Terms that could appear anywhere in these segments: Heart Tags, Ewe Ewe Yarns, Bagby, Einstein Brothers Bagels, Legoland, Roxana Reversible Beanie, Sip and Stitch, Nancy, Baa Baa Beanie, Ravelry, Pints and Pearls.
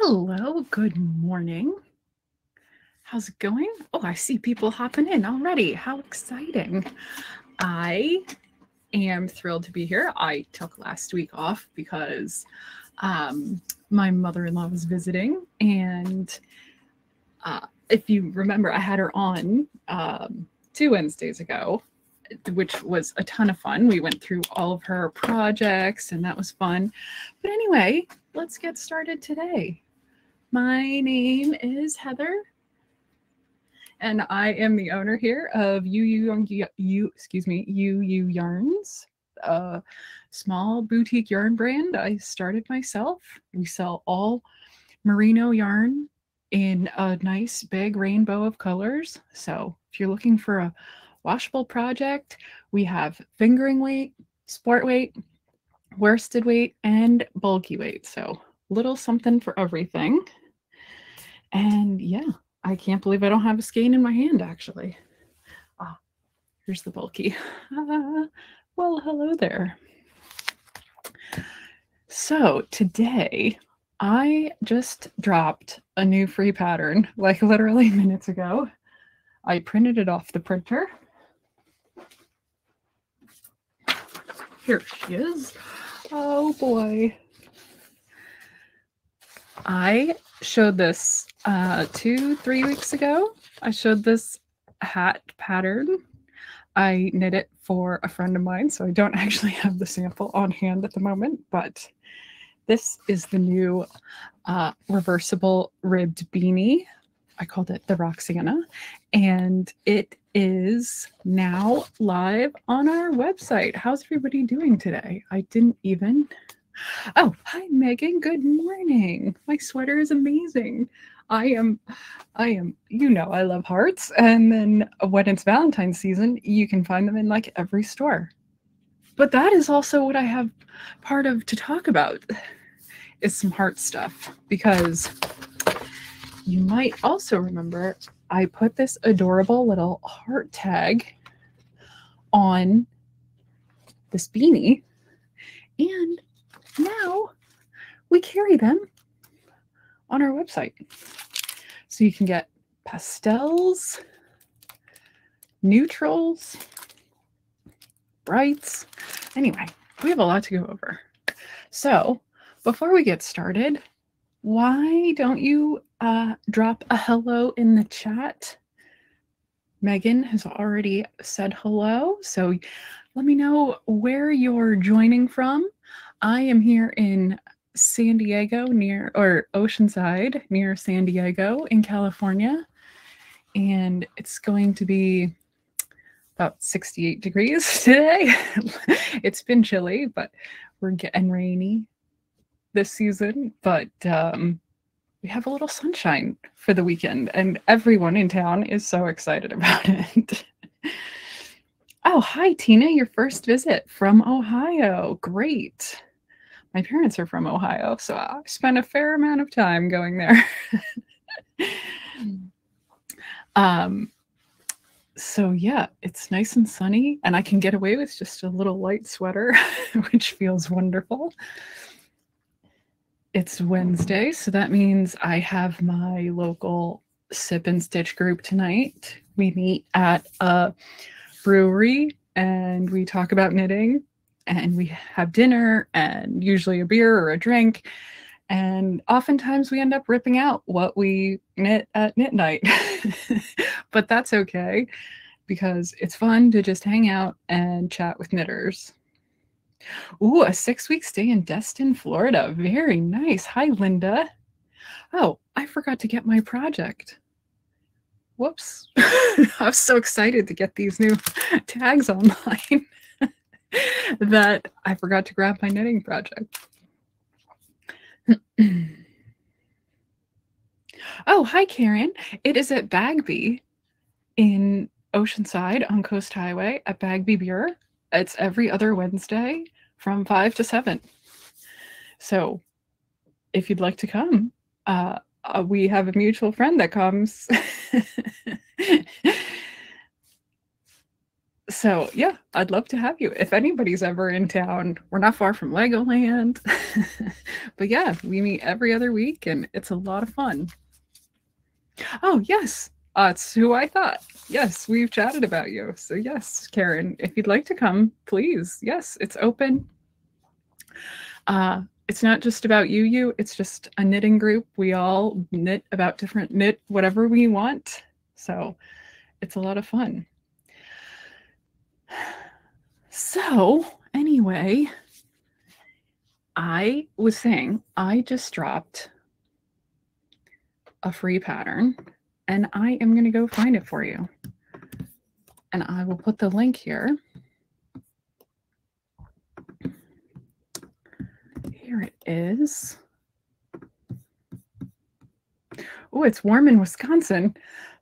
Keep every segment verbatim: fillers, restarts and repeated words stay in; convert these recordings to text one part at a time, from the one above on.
Hello, good morning. How's it going? Oh, I see people hopping in already. How exciting. I am thrilled to be here. I took last week off because um, my mother-in-law was visiting. And uh, if you remember, I had her on um, two Wednesdays ago, which was a ton of fun. We went through all of her projects and that was fun. But anyway, let's get started today. My name is Heather. And I am the owner here of Ewe Ewe, excuse me, Ewe Ewe Yarns, a small boutique yarn brand I started myself. We sell all merino yarn in a nice big rainbow of colors. So if you're looking for a washable project, we have fingering weight, sport weight, worsted weight, and bulky weight. So little something for everything. And yeah. I can't believe I don't have a skein in my hand, actually. Ah, here's the bulky. Uh, well, hello there. So today, I just dropped a new free pattern, like literally minutes ago. I printed it off the printer. Here she is. Oh boy. I showed this uh, two, three weeks ago. I showed this hat pattern. I knit it for a friend of mine, so I don't actually have the sample on hand at the moment, but this is the new uh, reversible ribbed beanie. I called it the Roxana, and it is now live on our website. How's everybody doing today? I didn't even... Oh, hi, Megan. Good morning. My sweater is amazing. I am, I am, you know, I love hearts. And then when it's Valentine's season, you can find them in like every store. But that is also what I have part of to talk about is some heart stuff, because you might also remember I put this adorable little heart tag on this beanie, and now we carry them on our website. So you can get pastels, neutrals, brights. Anyway, we have a lot to go over. So before we get started, why don't you uh, drop a hello in the chat? Megan has already said hello. So let me know where you're joining from. I am here in San Diego near, or Oceanside near San Diego in California, and it's going to be about sixty-eight degrees today. It's been chilly, but we're getting rainy this season, but um, we have a little sunshine for the weekend, and everyone in town is so excited about it. Oh, hi, Tina, your first visit from Ohio. Great. My parents are from Ohio, so I spent a fair amount of time going there. um, so yeah, it's nice and sunny, and I can get away with just a little light sweater, which feels wonderful. It's Wednesday, so that means I have my local Sip and Stitch group tonight. We meet at a brewery, and we talk about knitting. And we have dinner and usually a beer or a drink. And oftentimes we end up ripping out what we knit at knit night. But that's okay, because it's fun to just hang out and chat with knitters. Ooh, a six-week stay in Destin, Florida. Very nice. Hi, Linda. Oh, I forgot to get my project. Whoops. I'm so excited to get these new tags online. That I forgot to grab my knitting project. Oh, hi, Karen. It is at Bagby in Oceanside on Coast Highway at Bagby Beer. It's every other Wednesday from five to seven. So if you'd like to come, uh, uh, we have a mutual friend that comes. So yeah, I'd love to have you. If anybody's ever in town, we're not far from Legoland. But yeah, we meet every other week and it's a lot of fun. Oh, yes. Uh, it's who I thought. Yes, we've chatted about you. So yes, Karen, if you'd like to come, please. Yes, it's open. Uh, it's not just about you, you. It's just a knitting group. We all knit about different knit, whatever we want. So it's a lot of fun. So anyway, I was saying, I just dropped a free pattern and I am going to go find it for you. And I will put the link here. Here it is. Oh, it's warm in Wisconsin.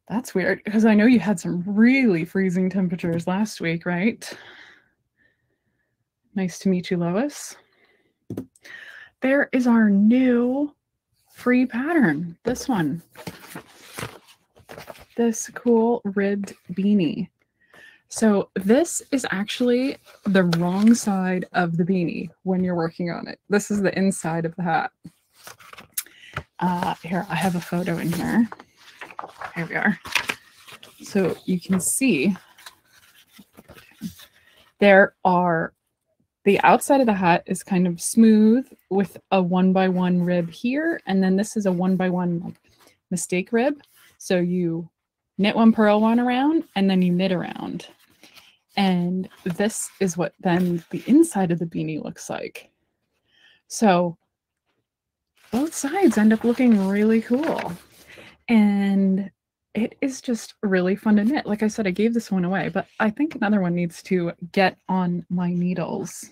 That's weird, because I know you had some really freezing temperatures last week, right? Nice to meet you, Lois. There is our new free pattern, this one. This cool ribbed beanie. So this is actually the wrong side of the beanie when you're working on it. This is the inside of the hat. Uh, here, I have a photo in here. Here we are. So you can see there are, the outside of the hat is kind of smooth with a one by one rib here. And then this is a one by one like mistake rib. So you knit one, purl one around, and then you knit around. And this is what then the inside of the beanie looks like. So both sides end up looking really cool. And it is just really fun to knit. Like I said, I gave this one away, but I think another one needs to get on my needles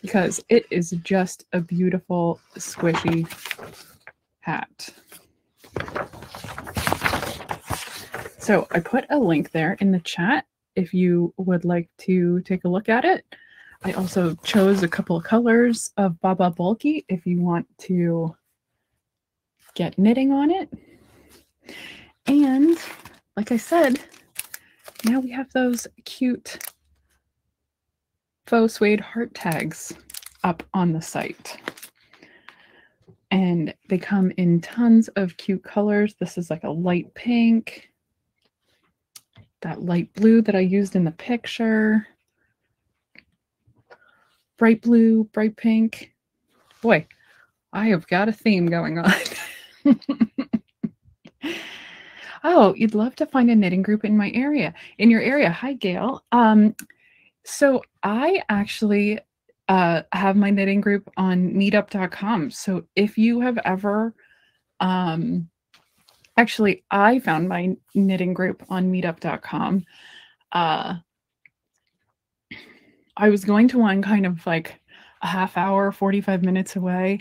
because it is just a beautiful squishy hat. So I put a link there in the chat if you would like to take a look at it. I also chose a couple of colors of Baa Baa Bulky if you want to get knitting on it. And like I said, now we have those cute faux suede heart tags up on the site. And they come in tons of cute colors. This is like a light pink, that light blue that I used in the picture. Bright blue, bright pink. Boy, I have got a theme going on. Oh, you'd love to find a knitting group in my area, in your area. Hi, Gail. Um, so I actually uh, have my knitting group on meetup dot com. So if you have ever, um, actually, I found my knitting group on meetup dot com. Uh, I was going to one kind of like a half hour, forty-five minutes away.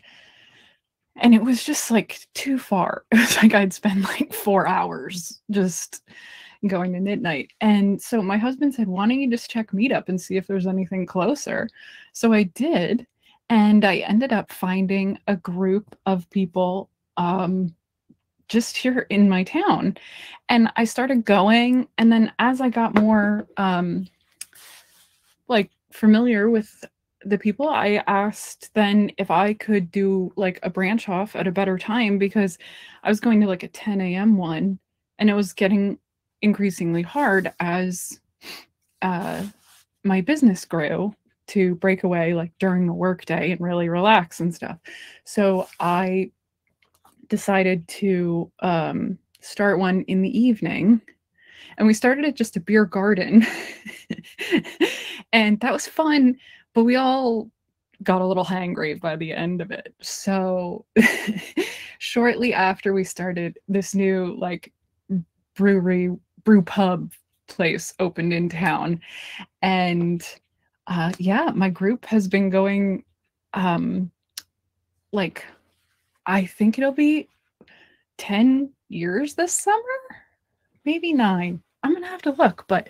And it was just like too far. It was like I'd spend like four hours just going to knit night. And so my husband said, why don't you just check Meetup and see if there's anything closer? So I did. And I ended up finding a group of people um, just here in my town. And I started going. And then as I got more um, like, familiar with the people, I asked then if I could do like a branch off at a better time, because I was going to like a ten A M one and it was getting increasingly hard as uh, my business grew to break away like during the workday and really relax and stuff. So I decided to um, start one in the evening. And we started at just a beer garden and that was fun, but we all got a little hangry by the end of it. So shortly after we started, this new like brewery, brew pub place opened in town. And uh, yeah, my group has been going um, like, I think it'll be ten years this summer. Maybe nine. I'm going to have to look, but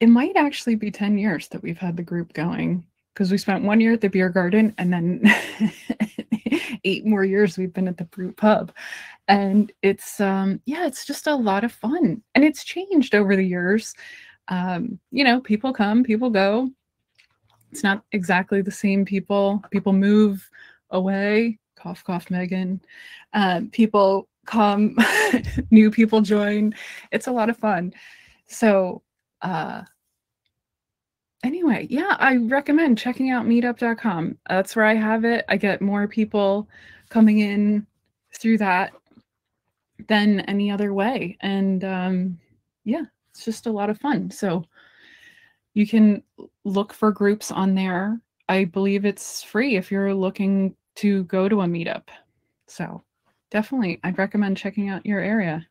it might actually be ten years that we've had the group going because we spent one year at the beer garden and then eight more years we've been at the brew pub. And it's, um, yeah, it's just a lot of fun. And it's changed over the years. Um, you know, people come, people go. It's not exactly the same people. People move away. Cough, cough, Megan. Uh, people come, new people join. It's a lot of fun. So uh, anyway, yeah, I recommend checking out meetup dot com. That's where I have it. I get more people coming in through that than any other way. And um, yeah, it's just a lot of fun. So you can look for groups on there. I believe it's free if you're looking to go to a meetup. So definitely, I'd recommend checking out your area.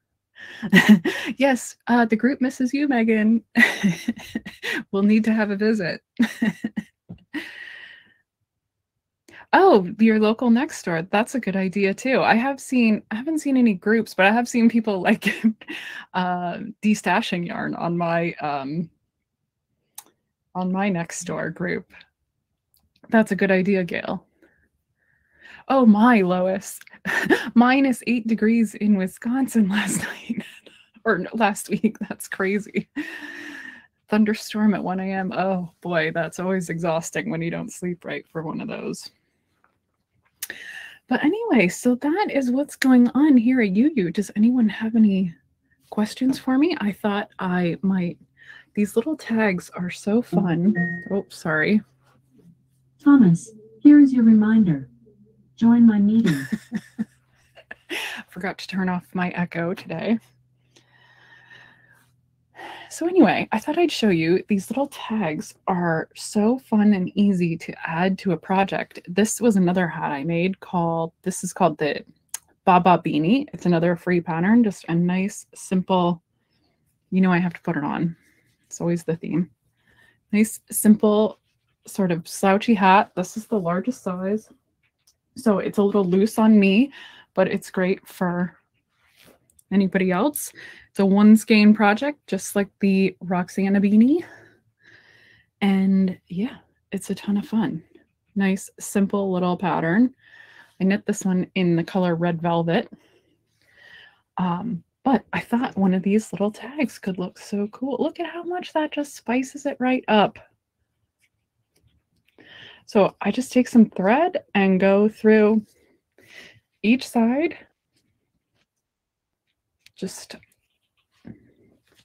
Yes, uh, the group misses you, Megan. We'll need to have a visit. Oh, your local next door. That's a good idea too. I have seen, I haven't seen any groups, but I have seen people like uh, destashing yarn on my, um, on my next door group. That's a good idea, Gail. Oh my, Lois, minus eight degrees in Wisconsin last night, or no, last week. That's crazy. Thunderstorm at one A M Oh boy, that's always exhausting when you don't sleep right for one of those. But anyway, so that is what's going on here at U U. Does anyone have any questions for me? I thought I might. These little tags are so fun. Oh, sorry. Thomas, here is your reminder. Join my meeting. Forgot to turn off my echo today. So anyway, I thought I'd show you these little tags are so fun and easy to add to a project. This was another hat I made called, this is called the Baa Baa Beanie. It's another free pattern, just a nice, simple, you know I have to put it on. It's always the theme. Nice, simple, sort of slouchy hat. This is the largest size. So it's a little loose on me, but it's great for anybody else. It's a one skein project, just like the Roxana Beanie. And yeah, it's a ton of fun. Nice, simple little pattern. I knit this one in the color Red Velvet. Um, but I thought one of these little tags could look so cool. Look at how much that just spices it right up. So I just take some thread and go through each side, just,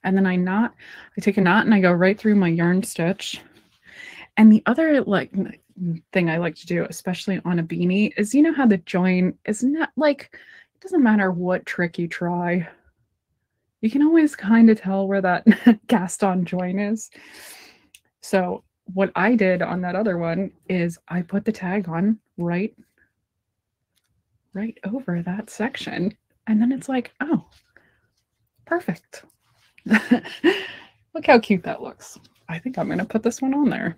and then I knot, I take a knot and I go right through my yarn stitch. And the other like thing I like to do, especially on a beanie, is you know how the join is not like, it doesn't matter what trick you try. You can always kind of tell where that cast on join is. So what I did on that other one is I put the tag on right, right over that section. And then it's like, oh, perfect. Look how cute that looks. I think I'm going to put this one on there.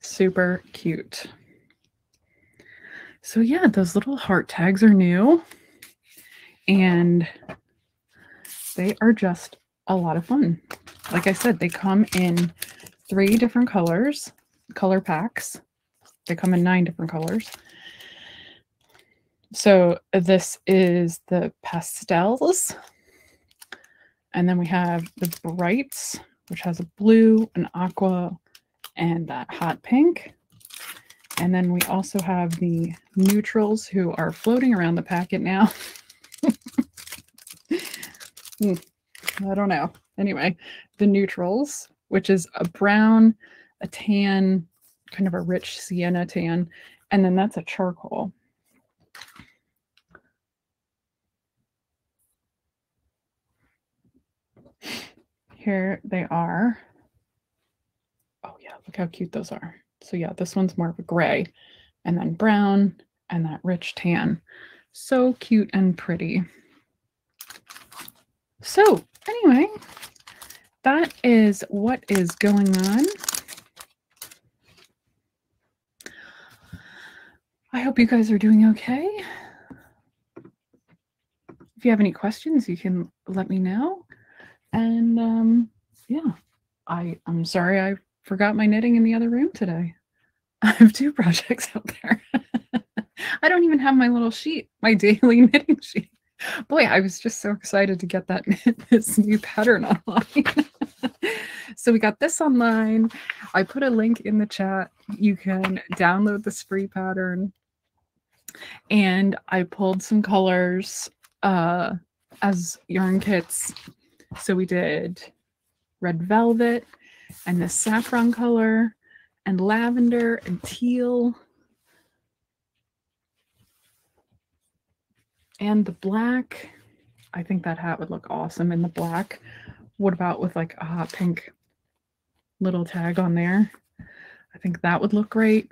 Super cute. So yeah, those little heart tags are new and they are just a lot of fun. Like I said, they come in three different colors, color packs. They come in nine different colors. So this is the pastels. And then we have the brights, which has a blue, an aqua, and that hot pink. And then we also have the neutrals who are floating around the packet now. hmm. I don't know. Anyway, the neutrals, which is a brown, a tan, kind of a rich sienna tan, and then that's a charcoal. Here they are. Oh yeah, look how cute those are. So yeah, this one's more of a gray, and then brown, and that rich tan. So cute and pretty. So anyway, that is what is going on. I hope you guys are doing okay. If you have any questions, you can let me know. And um, yeah, I, I'm sorry I forgot my knitting in the other room today. I have two projects out there. I don't even have my little sheet, my daily knitting sheet. Boy, I was just so excited to get that this new pattern online. So we got this online. I put a link in the chat. You can download this free pattern. And I pulled some colors uh, as yarn kits. So we did red velvet and this saffron color and lavender and teal. And the black, I think that hat would look awesome in the black. What about with like a hot pink little tag on there? I think that would look great.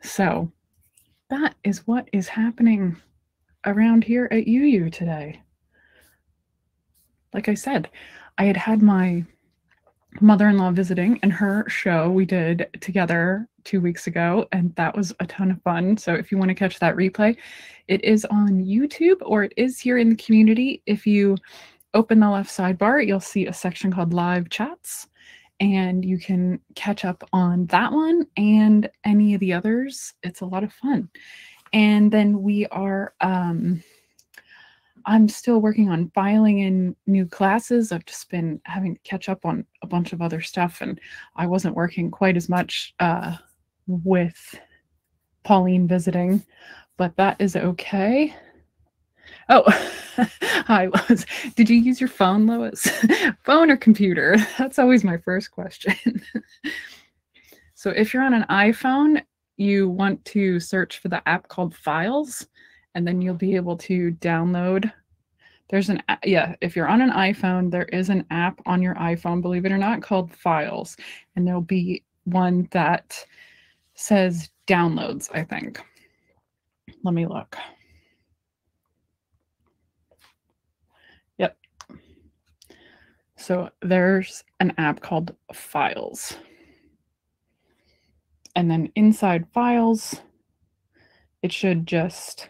So that is what is happening around here at U U today. Like I said, I had had my mother-in-law visiting and her show we did together two weeks ago, and that was a ton of fun. So if you want to catch that replay, it is on YouTube, or it is here in the community. If you open the left sidebar, you'll see a section called Live Chats, and you can catch up on that one and any of the others. It's a lot of fun. And then we are, um, I'm still working on filing in new classes. I've just been having to catch up on a bunch of other stuff, and I wasn't working quite as much uh, with Pauline visiting, but that is okay. Oh, hi, Lois. Did you use your phone, Lois? Phone or computer? That's always my first question. So if you're on an iPhone, you want to search for the app called Files, and then you'll be able to download. There's an, yeah, if you're on an iPhone, there is an app on your iPhone, believe it or not, called Files. And there'll be one that says downloads, I think. Let me look. Yep. So there's an app called Files. And then inside Files, it should just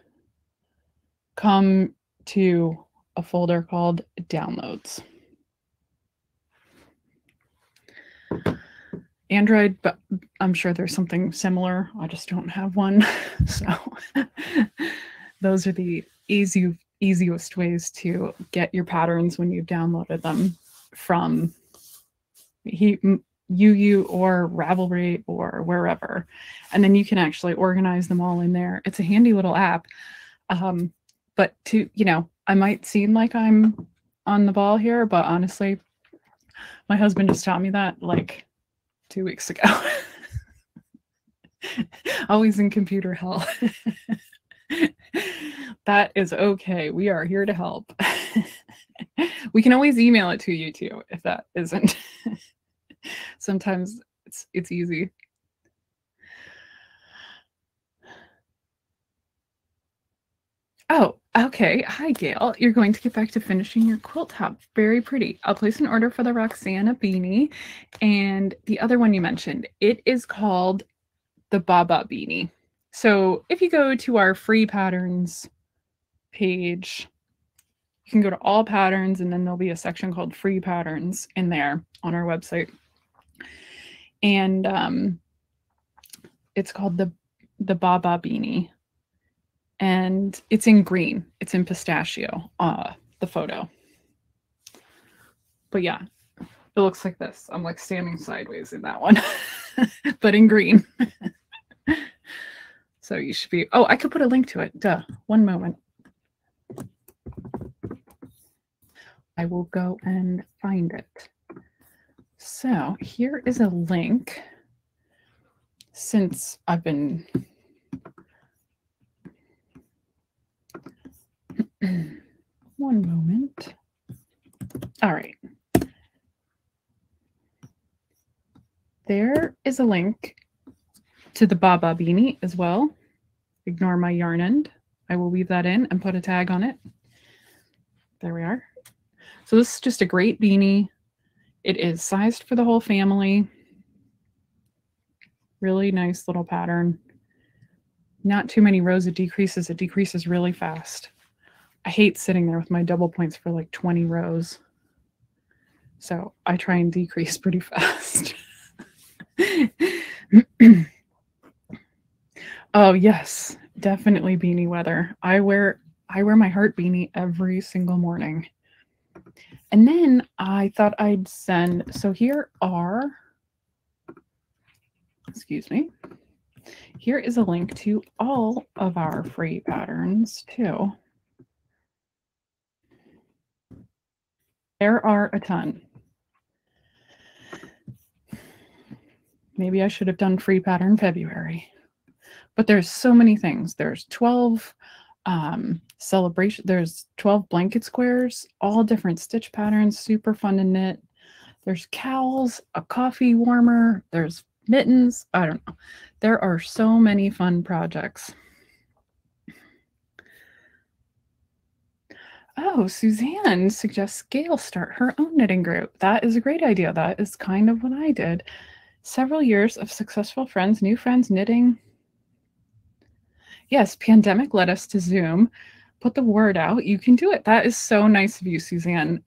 come to a folder called Downloads. Android, but I'm sure there's something similar. I just don't have one. So those are the easy, easiest ways to get your patterns when you've downloaded them from he, U U or Ravelry or wherever. And then you can actually organize them all in there. It's a handy little app. Um, But to, you know, I might seem like I'm on the ball here, but honestly, my husband just taught me that like two weeks ago. Always in computer hell. That is okay. We are here to help. We can always email it to you too, if that isn't. Sometimes it's, it's easy. Oh, okay. Hi, Gail. You're going to get back to finishing your quilt top. Very pretty. I'll place an order for the Roxana beanie and the other one you mentioned. It is called the Baa Baa Beanie. So if you go to our free patterns page, you can go to all patterns, and then there'll be a section called free patterns in there on our website. And um, it's called the, the Baa Baa Beanie. And it's in green, it's in pistachio, uh, the photo. But yeah, it looks like this. I'm like standing sideways in that one, but in green. So you should be, oh, I could put a link to it, duh, one moment. I will go and find it. So here is a link. Since I've been one moment. All right. There is a link to the Baa Baa Beanie as well. Ignore my yarn end. I will weave that in and put a tag on it. There we are. So this is just a great beanie. It is sized for the whole family. Really nice little pattern. Not too many rows of decreases. It decreases really fast. I hate sitting there with my double points for like twenty rows. So I try and decrease pretty fast. Oh yes, definitely beanie weather. I wear I wear my heart beanie every single morning. And then I thought I'd send, so here are, excuse me, here is a link to all of our free patterns too. There are a ton. Maybe I should have done free pattern February, but there's so many things. There's twelve um, celebration, there's twelve blanket squares, all different stitch patterns, super fun to knit. There's cowls, a coffee warmer, there's mittens, I don't know. There are so many fun projects. Oh, Suzanne suggests Gail start her own knitting group. That is a great idea. That is kind of what I did. Several years of successful friends, new friends, knitting. Yes, pandemic led us to Zoom. Put the word out. You can do it. That is so nice of you, Suzanne.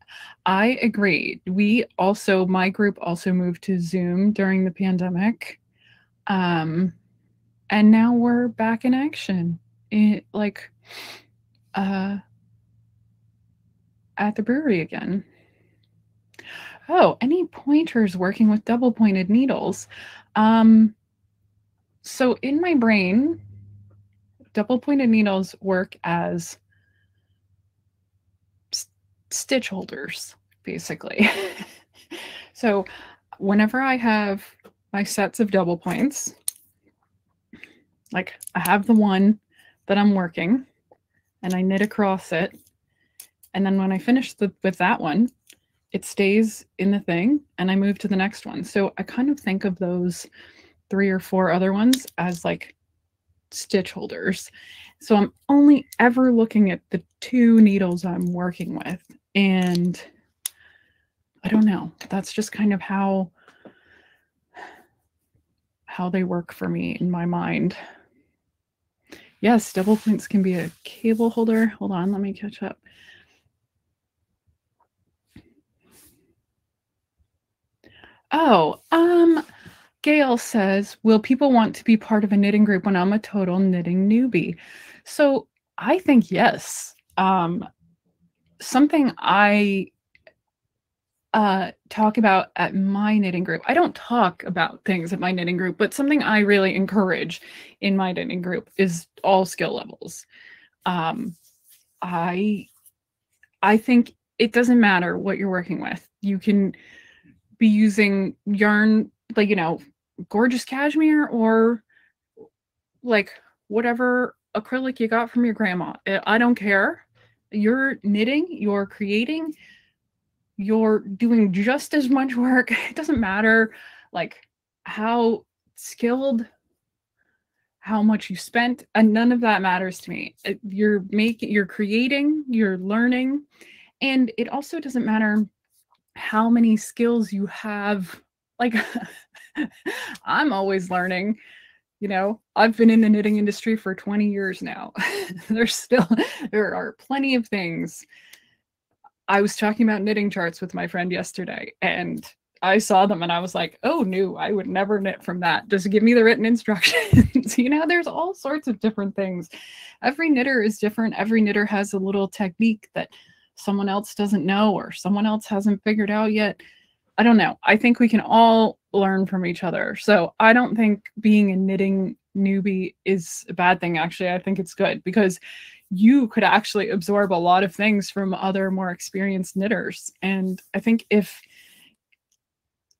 I agree. We also, my group also moved to Zoom during the pandemic. Um, and now we're back in action. It, like, uh, at the brewery again. Oh, any pointers working with double pointed needles? Um, so in my brain, double pointed needles work as st stitch holders, basically. So whenever I have my sets of double points, like I have the one that I'm working and I knit across it. And then when I finish the, with that one, it stays in the thing and I move to the next one. So I kind of think of those three or four other ones as like stitch holders. So I'm only ever looking at the two needles I'm working with. And I don't know, that's just kind of how, how they work for me in my mind. Yes, double points can be a cable holder. Hold on, let me catch up. Oh, um, Gail says, will people want to be part of a knitting group when I'm a total knitting newbie? So I think yes. Um, something I uh, talk about at my knitting group, I don't talk about things at my knitting group, but something I really encourage in my knitting group is all skill levels. Um, I, I think it doesn't matter what you're working with. You can be using yarn, like, you know, gorgeous cashmere or like whatever acrylic you got from your grandma. I don't care. You're knitting, you're creating, you're doing just as much work. It doesn't matter like how skilled, how much you spent, and none of that matters to me. You're making, you're creating, you're learning. And it also doesn't matter how many skills you have. Like I'm always learning, you know, I've been in the knitting industry for twenty years now. There's still, there are plenty of things. I was talking about knitting charts with my friend yesterday and I saw them and I was like, oh no, I would never knit from that. Just give me the written instructions. You know, there's all sorts of different things. Every knitter is different. Every knitter has a little technique that someone else doesn't know or someone else hasn't figured out yet. I don't know. I think we can all learn from each other. So I don't think being a knitting newbie is a bad thing. Actually, I think it's good because you could actually absorb a lot of things from other more experienced knitters. And I think if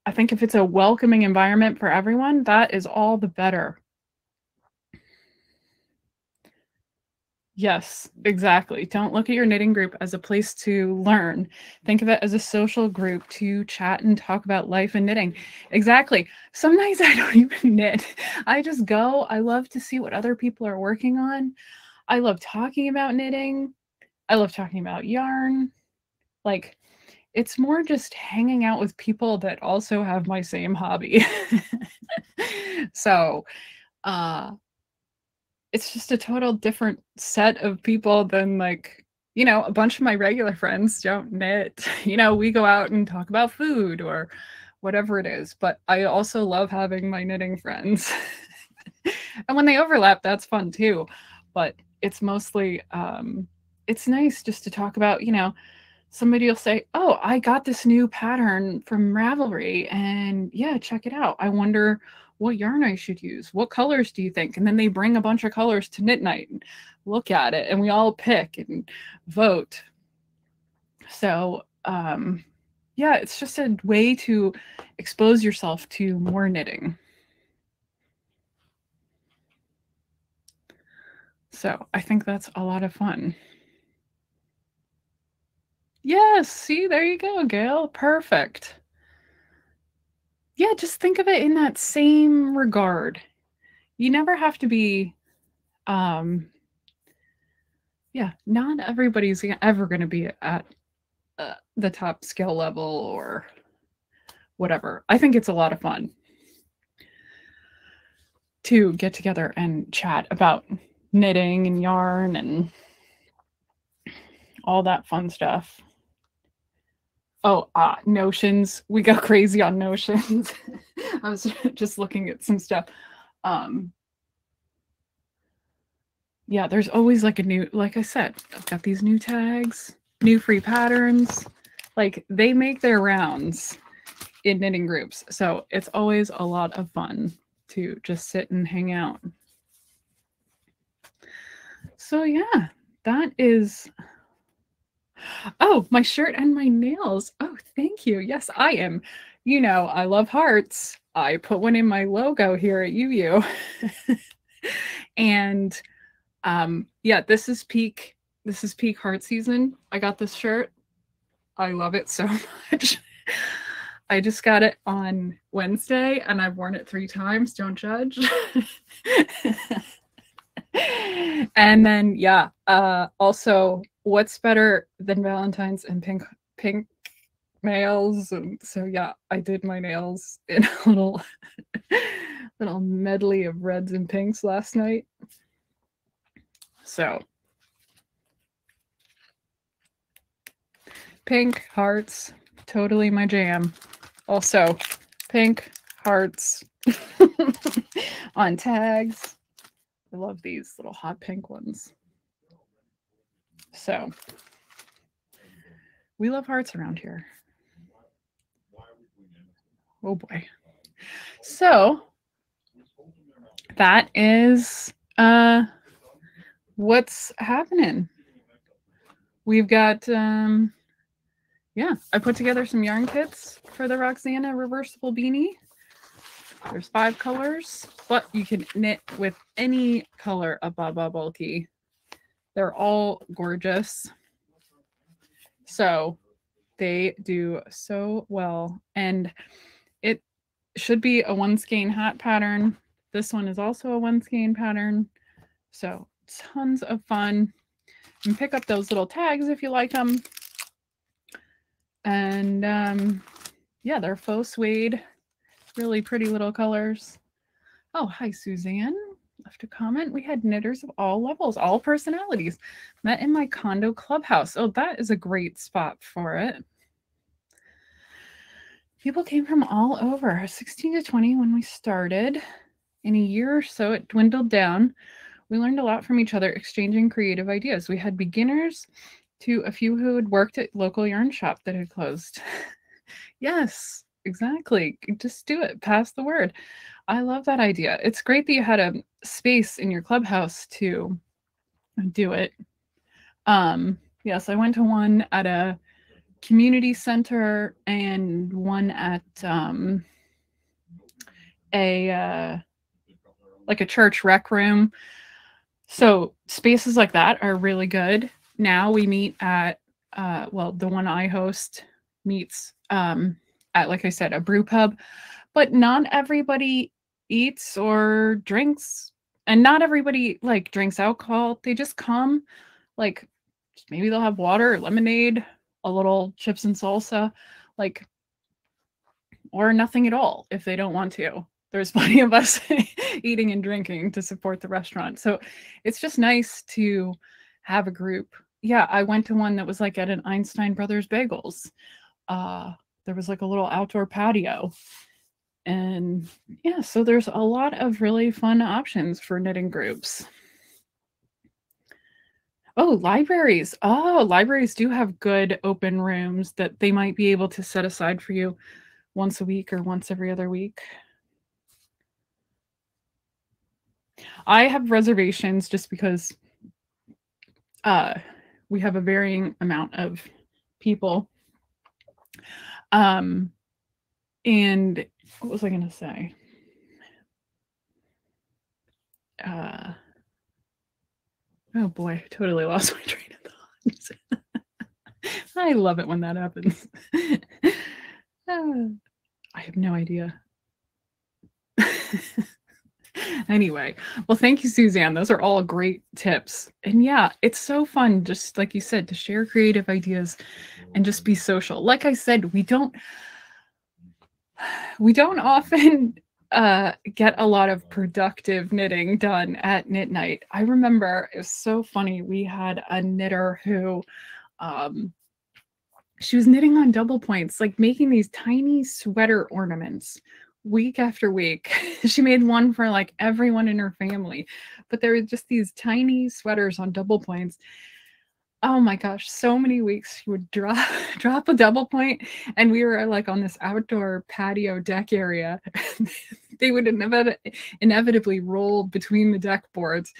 I think if it's a welcoming environment for everyone, that is all the better. Yes, exactly. Don't look at your knitting group as a place to learn. Think of it as a social group to chat and talk about life and knitting. Exactly. Some nights I don't even knit. I just go. I love to see what other people are working on. I love talking about knitting. I love talking about yarn. Like, it's more just hanging out with people that also have my same hobby. So, uh, it's just a total different set of people than like you know, a bunch of my regular friends don't knit. You know, we go out and talk about food or whatever it is. But I also love having my knitting friends. And when they overlap, that's fun too. But it's mostly, um, it's nice just to talk about, you know, somebody will say, oh, I got this new pattern from Ravelry. And yeah, check it out. I wonder what yarn I should use. What colors do you think? And then they bring a bunch of colors to knit night and look at it. And we all pick and vote. So um, yeah, it's just a way to expose yourself to more knitting. So I think that's a lot of fun. Yes, see, there you go, Gail. Perfect. Yeah, just think of it in that same regard. You never have to be, um, yeah, not everybody's ever going to be at uh, the top skill level or whatever. I think it's a lot of fun to get together and chat about knitting and yarn and all that fun stuff. Oh, ah, notions. We go crazy on notions. I was just looking at some stuff. Um, yeah, there's always like a new, like I said, I've got these new tags, new free patterns. Like they make their rounds in knitting groups. So it's always a lot of fun to just sit and hang out. So yeah, that is... Oh, my shirt and my nails. Oh, thank you. Yes, I am. You know, I love hearts. I put one in my logo here at U U. And um, yeah, this is peak. This is peak heart season. I got this shirt. I love it so much. I just got it on Wednesday and I've worn it three times. Don't judge. And then, yeah, uh, also, what's better than Valentine's and pink pink nails? And so yeah, I did my nails in a little little medley of reds and pinks last night. So pink hearts, totally my jam. Also pink hearts on tags. I love these little hot pink ones. So we love hearts around here. Oh boy. So that is uh what's happening. We've got um yeah, I put together some yarn kits for the Roxana Reversible Beanie. There's five colors, but you can knit with any color of Baa Baa Bulky. They're all gorgeous. So they do so well. And it should be a one skein hat pattern. This one is also a one skein pattern. So tons of fun. And pick up those little tags if you like them. And um, yeah, they're faux suede. Really pretty little colors. Oh, hi, Suzanne. Left a comment. We had knitters of all levels, all personalities, met in my condo clubhouse. Oh, that is a great spot for it. People came from all over, sixteen to twenty when we started. In a year or so, it dwindled down. We learned a lot from each other, exchanging creative ideas. We had beginners to a few who had worked at local yarn shop that had closed. Yes, exactly. Just do it. Pass the word. I love that idea. It's great that you had a space in your clubhouse to do it. Um, yes, I went to one at a community center and one at um, a uh, like a church rec room. So spaces like that are really good. Now we meet at, uh, well, the one I host meets um, at, like I said, a brew pub. But not everybody eats or drinks, and not everybody like drinks alcohol. They just come, like maybe they'll have water, or lemonade, a little chips and salsa, like, or nothing at all if they don't want to. There's plenty of us eating and drinking to support the restaurant. So it's just nice to have a group yeah, I went to one that was like at an Einstein Brothers Bagels. Uh, there was like a little outdoor patio. And yeah, so there's a lot of really fun options for knitting groups. Oh, libraries. Oh, libraries do have good open rooms that they might be able to set aside for you once a week or once every other week. I have reservations just because uh, we have a varying amount of people. Um, and what was I going to say? Uh, oh boy, totally lost my train of thought. I love it when that happens. uh, I have no idea. Anyway, well, thank you, Suzanne. Those are all great tips. And yeah, it's so fun, just like you said, to share creative ideas and just be social. Like I said, we don't we don't often uh, get a lot of productive knitting done at knit night. I remember it was so funny. We had a knitter who um, she was knitting on double points, like making these tiny sweater ornaments week after week. She made one for like everyone in her family, but there were just these tiny sweaters on double points. Oh my gosh, so many weeks she would drop drop a double point, and we were like on this outdoor patio deck area. They would inevit inevitably roll between the deck boards,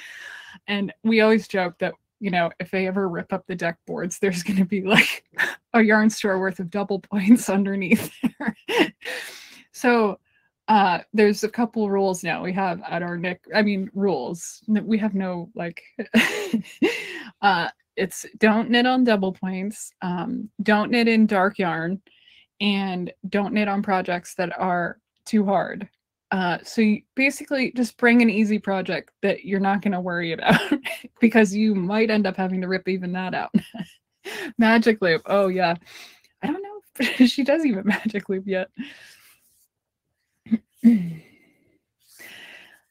and we always joke that, you know, if they ever rip up the deck boards, there's going to be like a yarn store worth of double points underneath there. So Uh, there's a couple rules now we have at our Nick, I mean, rules. We have no, like, uh, it's don't knit on double points, um, don't knit in dark yarn, and don't knit on projects that are too hard. Uh, so you basically just bring an easy project that you're not going to worry about because you might end up having to rip even that out. Magic loop. Oh, yeah. I don't know if she does even magic loop yet.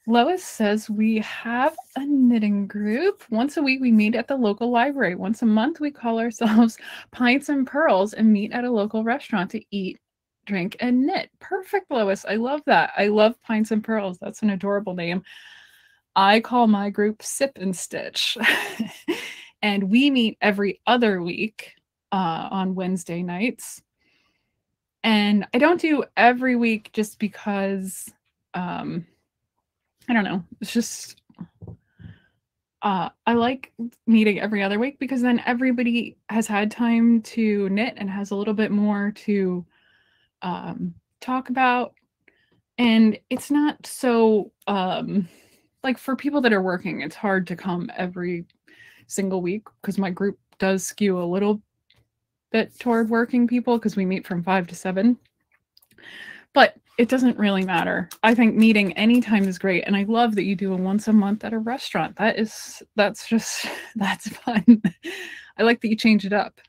Lois says we have a knitting group. Once a week we meet at the local library. Once a month we call ourselves Pints and Pearls and meet at a local restaurant to eat, drink, and knit. Perfect, Lois. I love that. I love Pints and Pearls. That's an adorable name. I call my group Sip and Stitch. And we meet every other week uh, on Wednesday nights. And I don't do every week just because, um, I don't know, it's just, uh, I like meeting every other week because then everybody has had time to knit and has a little bit more to um, talk about. And it's not so, um, like for people that are working, it's hard to come every single week because my group does skew a little bit bit toward working people because we meet from five to seven, but it doesn't really matter. I think meeting anytime is great, and I love that you do a once a month at a restaurant. That is, that's just, that's fun. I like that you change it up.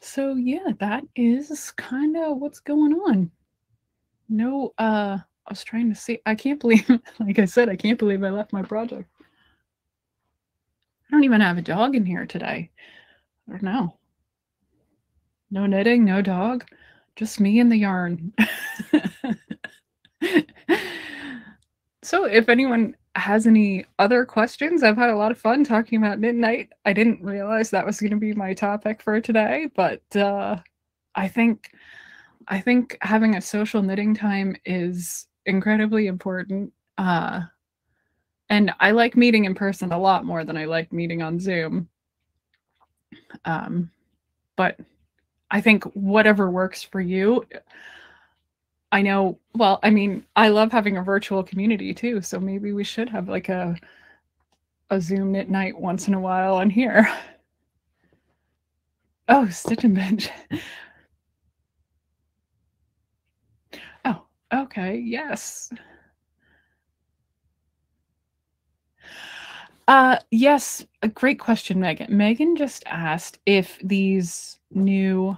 So yeah, that is kind of what's going on. No, uh, I was trying to see. I can't believe, like I said, I can't believe I left my project. I don't even have a dog in here today. I don't know. No knitting, no dog, just me and the yarn. So if anyone has any other questions, I've had a lot of fun talking about knit night. I didn't realize that was going to be my topic for today, but uh, I think I think having a social knitting time is incredibly important, uh, and I like meeting in person a lot more than I like meeting on Zoom, um, but I think whatever works for you. I know, well, I mean, I love having a virtual community too, so maybe we should have like a, a Zoom knit night once in a while on here. Oh, Stitch and Bench. Okay, yes. Uh, yes, a great question, Megan. Megan just asked if these new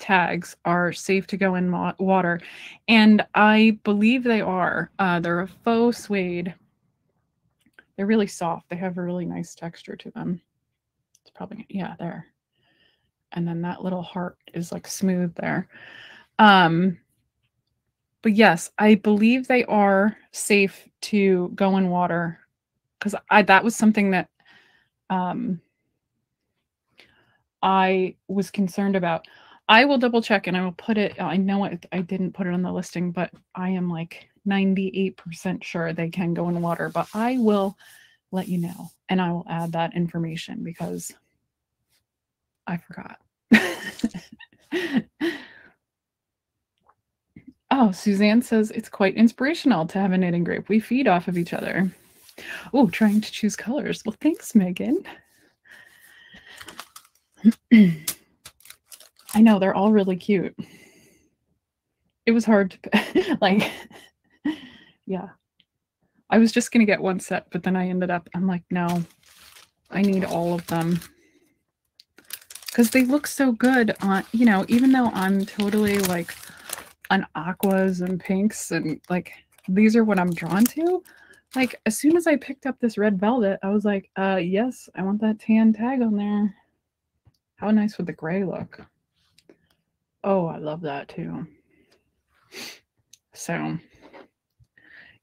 tags are safe to go in water, and I believe they are. Uh, they're a faux suede. They're really soft. They have a really nice texture to them. It's probably, yeah, there. And then that little heart is like smooth there. Um, but yes, I believe they are safe to go in water, because I that was something that um, I was concerned about. I will double check and I will put it, I know it, I didn't put it on the listing, but I am like ninety-eight percent sure they can go in water, but I will let you know. And I will add that information because I forgot. Oh, Suzanne says it's quite inspirational to have a knitting group. We feed off of each other. Oh, trying to choose colors. Well, thanks, Megan. I know, they're all really cute. It was hard to, like, yeah. I was just going to get one set, but then I ended up, I'm like, no, I need all of them. Because they look so good on, you know, even though I'm totally, like, on aquas and pinks and, like, these are what I'm drawn to. Like, as soon as I picked up this red velvet, I was like, uh, yes, I want that tan tag on there. How nice would the gray look? Oh, I love that too. So,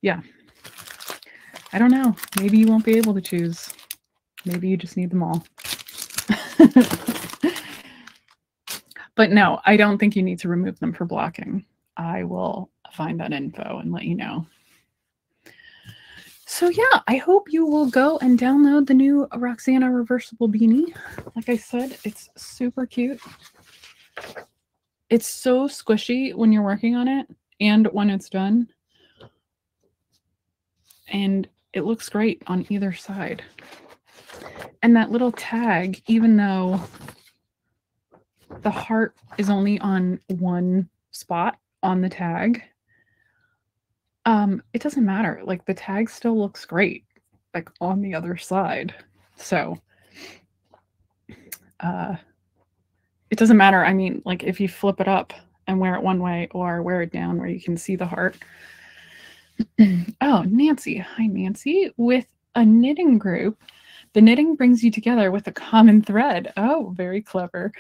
yeah. I don't know. Maybe you won't be able to choose. Maybe you just need them all. But no, I don't think you need to remove them for blocking. I will find that info and let you know. So yeah, I hope you will go and download the new Roxana Reversible Beanie. Like I said, it's super cute. It's so squishy when you're working on it and when it's done. And it looks great on either side. And that little tag, even though the heart is only on one spot on the tag, um, it doesn't matter. Like, the tag still looks great, like, on the other side. So, uh, it doesn't matter. I mean, like, if you flip it up and wear it one way or wear it down where you can see the heart. Oh, Nancy. Hi, Nancy. With a knitting group, the knitting brings you together with a common thread. Oh, very clever.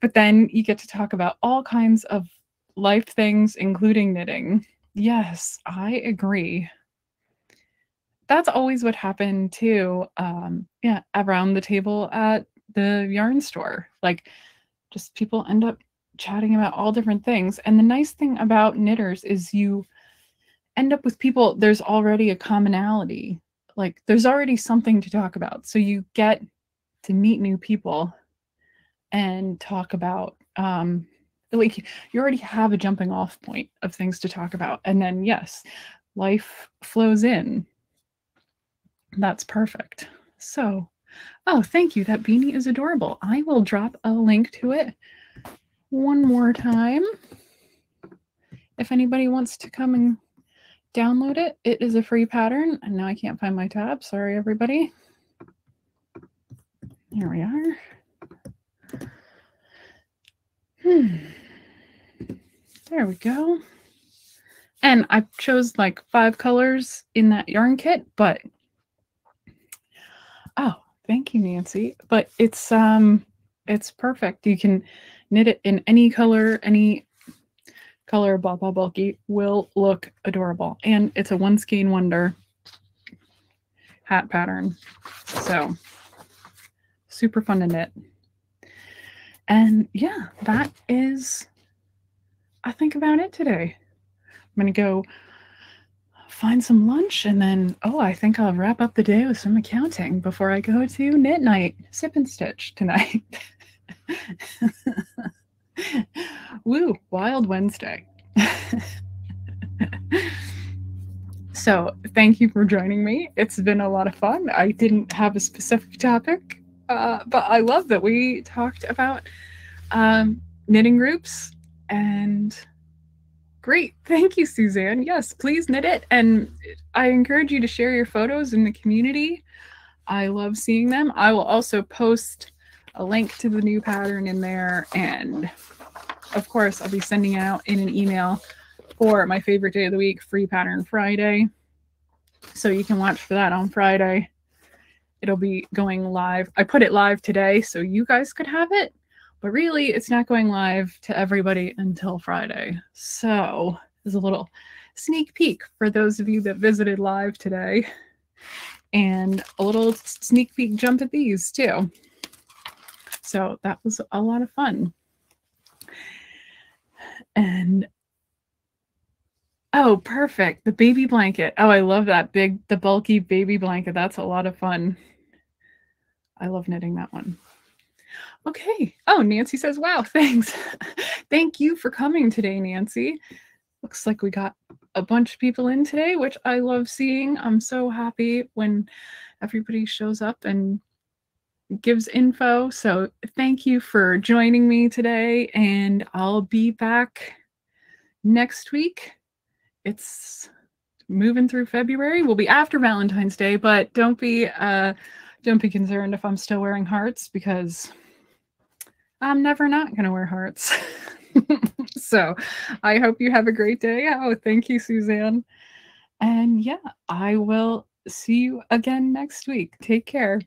But then you get to talk about all kinds of life things, including knitting. Yes, I agree. That's always what happened too. Um, yeah, around the table at the yarn store. Like, just people end up chatting about all different things. And the nice thing about knitters is you end up with people, there's already a commonality. Like, there's already something to talk about. So you get to meet new people and talk about, um, like, you already have a jumping off point of things to talk about. And then, yes, life flows in. That's perfect. So, oh, thank you. That beanie is adorable. I will drop a link to it one more time. If anybody wants to come and download it, it is a free pattern. And now I can't find my tab. Sorry, everybody. Here we are. Hmm. There we go. And I chose like five colors in that yarn kit, but oh, thank you, Nancy. But it's um it's perfect. You can knit it in any color, any color Baa Baa Bulky will look adorable. And it's a one skein wonder hat pattern. So super fun to knit. And yeah, that is, I think, about it today. I'm gonna go find some lunch, and then, oh, I think I'll wrap up the day with some accounting before I go to knit night, sip and stitch tonight. Woo, wild Wednesday. So thank you for joining me. It's been a lot of fun. I didn't have a specific topic, uh, but I love that we talked about um, knitting groups. And great. Thank you, Suzanne. Yes, please knit it. And I encourage you to share your photos in the community. I love seeing them. I will also post a link to the new pattern in there. And of course, I'll be sending out in an email for my favorite day of the week, Free Pattern Friday. So you can watch for that on Friday. It'll be going live. I put it live today so you guys could have it, but really it's not going live to everybody until Friday. So there's a little sneak peek for those of you that visited live today, and a little sneak peek jump at these too. So that was a lot of fun. And oh, perfect. The baby blanket. Oh, I love that big, the bulky baby blanket. That's a lot of fun. I love knitting that one. Okay. Oh, Nancy says, wow, thanks. Thank you for coming today, Nancy. Looks like we got a bunch of people in today, which I love seeing. I'm so happy when everybody shows up and gives info. So thank you for joining me today, and I'll be back next week. It's moving through February. We'll be after Valentine's Day, but don't be uh, don't be concerned if I'm still wearing hearts, because I'm never not going to wear hearts. So I hope you have a great day. Oh, thank you, Suzanne. And yeah, I will see you again next week. Take care.